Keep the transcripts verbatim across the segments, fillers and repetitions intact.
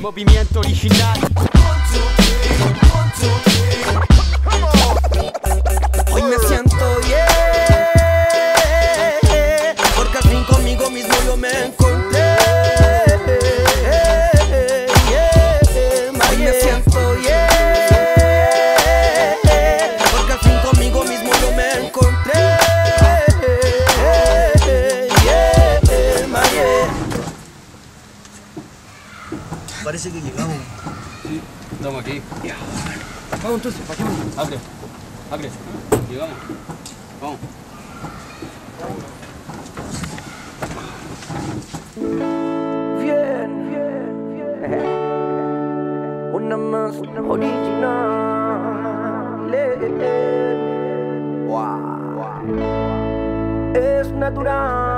Movimiento original. Hoy me siento bien, porque al fin conmigo mismo yo me encontré. Hoy me siento bien, porque al fin conmigo mismo yo me encontré. Parece que llegamos. Sí, estamos aquí. Ya. Vamos entonces, bajemos. Abre, abre. Llegamos. Vamos. Bien, bien, bien. Una más, una original. Wow. Es natural.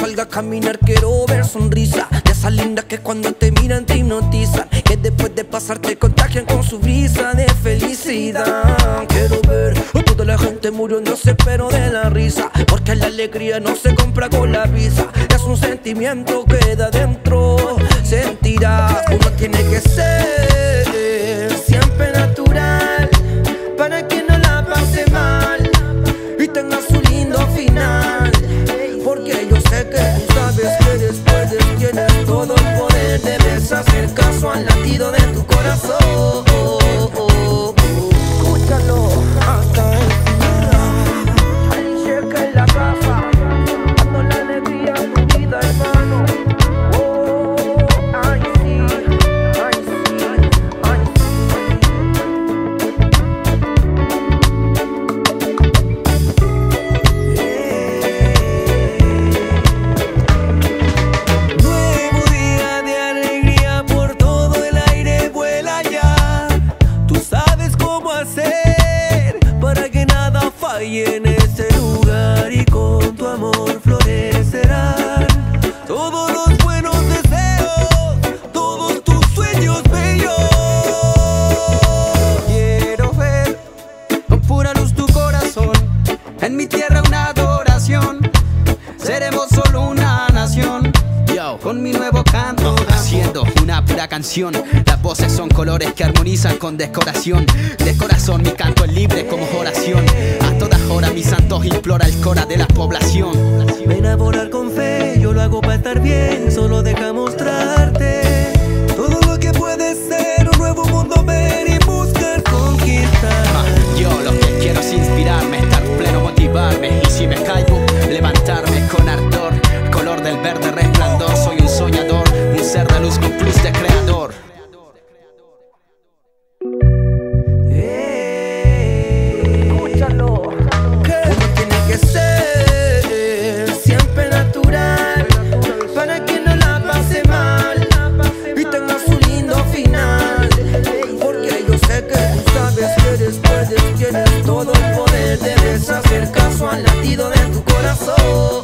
Salga a caminar, quiero ver sonrisa de esas lindas que cuando te miran te hipnotizan, que después de pasar te contagian con su brisa de felicidad. Quiero ver a toda la gente muriéndose pero de la risa, porque la alegría no se compra con la visa. Es un sentimiento que da dentro, sentirá. Uno tiene que ser siempre natural para que no la pase mal y tenga su lindo final, porque yo sé que tú sabes que después de ti tienes todo el poder. Debes hacer caso al latido de tu corazón. Escúchalo hasta el final. Ahí llega en la casa, dando la alegría a tu vida, hermano. Oh, ay sí, ay sí, ay sí. Yeah. Nuevo día de alegría, por todo el aire vuela ya. Tú sabes cómo hacer para que nada falle en este lugar, y con tu amor florecerán todos los en mi tierra una adoración. Seremos solo una nación. Yo, con mi nuevo canto, haciendo una pura canción. Las voces son colores que armonizan con decoración. De corazón mi canto es libre como oración. A todas horas mis santos implora el cora de la población. Ven a volar con fe, yo lo hago para estar bien. Solo deja mostrarte todo lo que puede ser. Un nuevo mundo ver y buscar conquistar. ah, Yo lo que quiero es inspirarme, estar pleno, motivarme, y si me caigo, levantarme con ardor. Color del verde resplandor, soy un soñador, un ser de luz con plus de creador. Hey, escúchalo. Uno tiene que ser siempre natural para que no la pase mal y tenga su lindo final, porque yo sé que tú sabes que después de ti tienes todo el poder. Debes hacer caso al latido de tu corazón.